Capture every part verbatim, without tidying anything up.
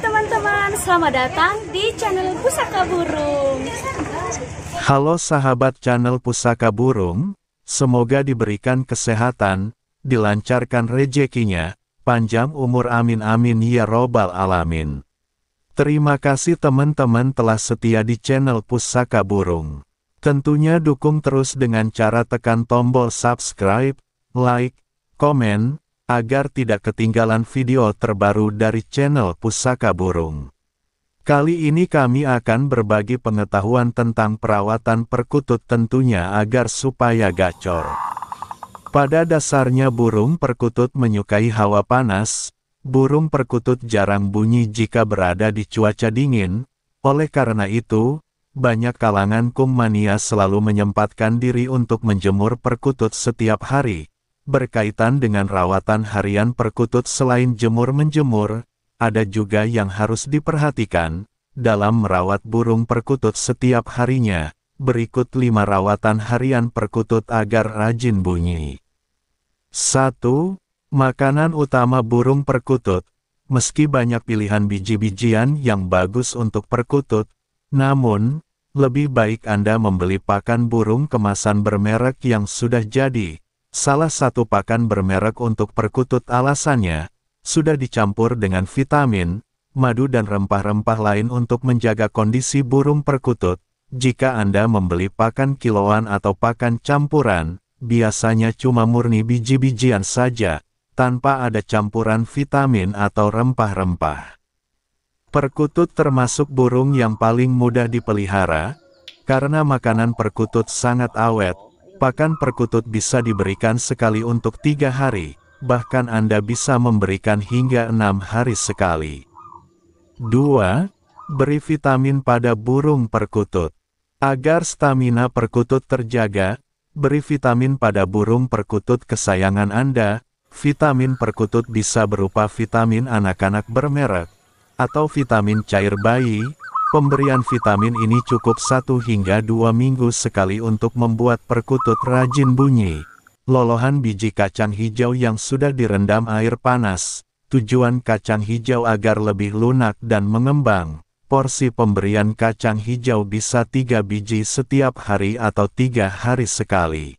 teman-teman, selamat datang di channel Pusaka Burung. Halo sahabat channel Pusaka Burung, semoga diberikan kesehatan, dilancarkan rezekinya, panjang umur amin amin ya robbal alamin. Terima kasih teman-teman telah setia di channel Pusaka Burung. Tentunya dukung terus dengan cara tekan tombol subscribe, like, komen, agar tidak ketinggalan video terbaru dari channel Pusaka Burung. Kali ini kami akan berbagi pengetahuan tentang perawatan perkutut, tentunya agar supaya gacor. Pada dasarnya burung perkutut menyukai hawa panas. Burung perkutut jarang bunyi jika berada di cuaca dingin. Oleh karena itu, banyak kalangan kummania selalu menyempatkan diri untuk menjemur perkutut setiap hari. Berkaitan dengan rawatan harian perkutut, selain jemur-menjemur, ada juga yang harus diperhatikan dalam merawat burung perkutut setiap harinya. Berikut lima rawatan harian perkutut agar rajin bunyi. satu. Makanan utama burung perkutut. Meski banyak pilihan biji-bijian yang bagus untuk perkutut, namun lebih baik Anda membeli pakan burung kemasan bermerek yang sudah jadi. Salah satu pakan bermerek untuk perkutut, alasannya sudah dicampur dengan vitamin, madu dan rempah-rempah lain untuk menjaga kondisi burung perkutut. Jika Anda membeli pakan kiloan atau pakan campuran, biasanya cuma murni biji-bijian saja, tanpa ada campuran vitamin atau rempah-rempah. Perkutut termasuk burung yang paling mudah dipelihara, karena makanan perkutut sangat awet. Pakan perkutut bisa diberikan sekali untuk tiga hari, bahkan Anda bisa memberikan hingga enam hari sekali. dua. Beri vitamin pada burung perkutut. Agar stamina perkutut terjaga, beri vitamin pada burung perkutut kesayangan Anda. Vitamin perkutut bisa berupa vitamin anak-anak bermerek, atau vitamin cair bayi. Pemberian vitamin ini cukup satu hingga dua minggu sekali untuk membuat perkutut rajin bunyi. Lolohan biji kacang hijau yang sudah direndam air panas. Tujuan kacang hijau agar lebih lunak dan mengembang. Porsi pemberian kacang hijau bisa tiga biji setiap hari atau tiga hari sekali.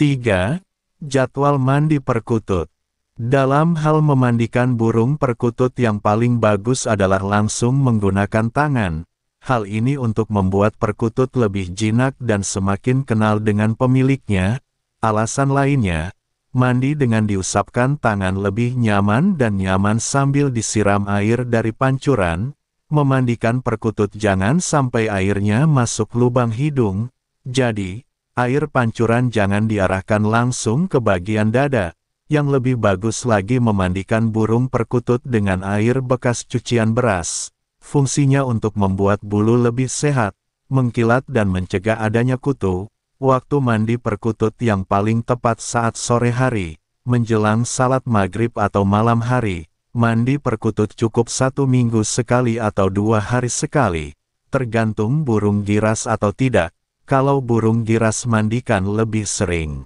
tiga. Jadwal mandi perkutut. Dalam hal memandikan burung perkutut, yang paling bagus adalah langsung menggunakan tangan. Hal ini untuk membuat perkutut lebih jinak dan semakin kenal dengan pemiliknya. Alasan lainnya, mandi dengan diusapkan tangan lebih nyaman dan nyaman sambil disiram air dari pancuran. Memandikan perkutut jangan sampai airnya masuk lubang hidung. Jadi, air pancuran jangan diarahkan langsung ke bagian dada. Yang lebih bagus lagi memandikan burung perkutut dengan air bekas cucian beras. Fungsinya untuk membuat bulu lebih sehat, mengkilat dan mencegah adanya kutu. Waktu mandi perkutut yang paling tepat saat sore hari, menjelang salat maghrib atau malam hari. Mandi perkutut cukup satu minggu sekali atau dua hari sekali, tergantung burung giras atau tidak. Kalau burung giras mandikan lebih sering.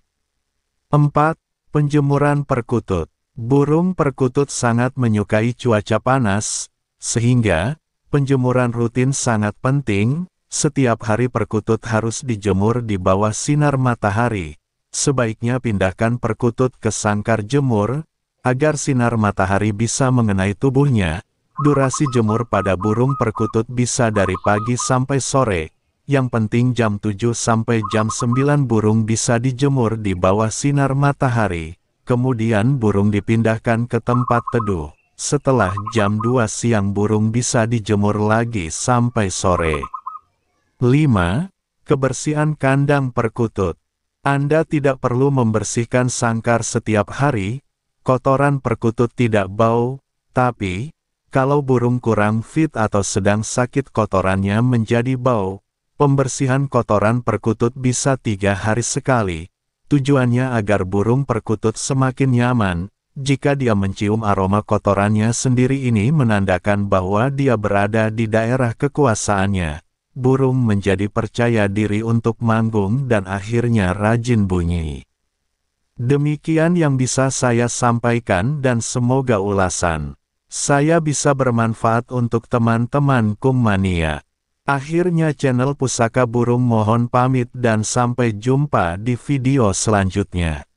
empat. Penjemuran perkutut. Burung perkutut sangat menyukai cuaca panas, sehingga penjemuran rutin sangat penting. Setiap hari perkutut harus dijemur di bawah sinar matahari. Sebaiknya pindahkan perkutut ke sangkar jemur, agar sinar matahari bisa mengenai tubuhnya. Durasi jemur pada burung perkutut bisa dari pagi sampai sore. Yang penting jam tujuh sampai jam sembilan burung bisa dijemur di bawah sinar matahari. Kemudian burung dipindahkan ke tempat teduh. Setelah jam dua siang burung bisa dijemur lagi sampai sore. lima. Kebersihan kandang perkutut. Anda tidak perlu membersihkan sangkar setiap hari. Kotoran perkutut tidak bau, tapi kalau burung kurang fit atau sedang sakit kotorannya menjadi bau. Pembersihan kotoran perkutut bisa tiga hari sekali. Tujuannya agar burung perkutut semakin nyaman. Jika dia mencium aroma kotorannya sendiri, ini menandakan bahwa dia berada di daerah kekuasaannya. Burung menjadi percaya diri untuk manggung dan akhirnya rajin bunyi. Demikian yang bisa saya sampaikan dan semoga ulasan Saya bisa bermanfaat untuk teman-teman Kummania. Akhirnya channel Pusaka Burung mohon pamit dan sampai jumpa di video selanjutnya.